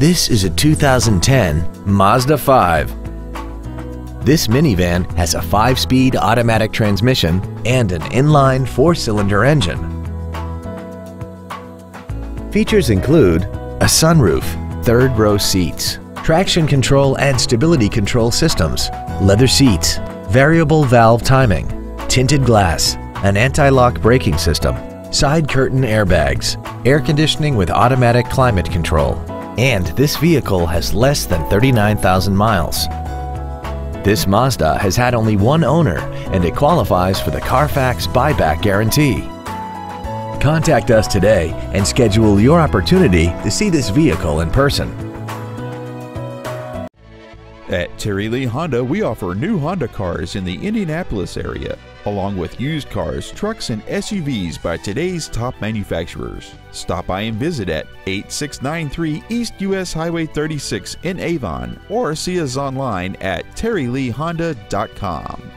This is a 2010 Mazda 5. This minivan has a 5-speed automatic transmission and an inline 4-cylinder engine. Features include a sunroof, third-row seats, traction control and stability control systems, leather seats, variable valve timing, tinted glass, an anti-lock braking system, side curtain airbags, air conditioning with automatic climate control, and this vehicle has less than 39,000 miles. This Mazda has had only one owner and it qualifies for the Carfax buyback guarantee. Contact us today and schedule your opportunity to see this vehicle in person. At Terry Lee Honda, we offer new Honda cars in the Indianapolis area, along with used cars, trucks, and SUVs by today's top manufacturers. Stop by and visit at 8693 East US Highway 36 in Avon, or see us online at terryleehonda.com.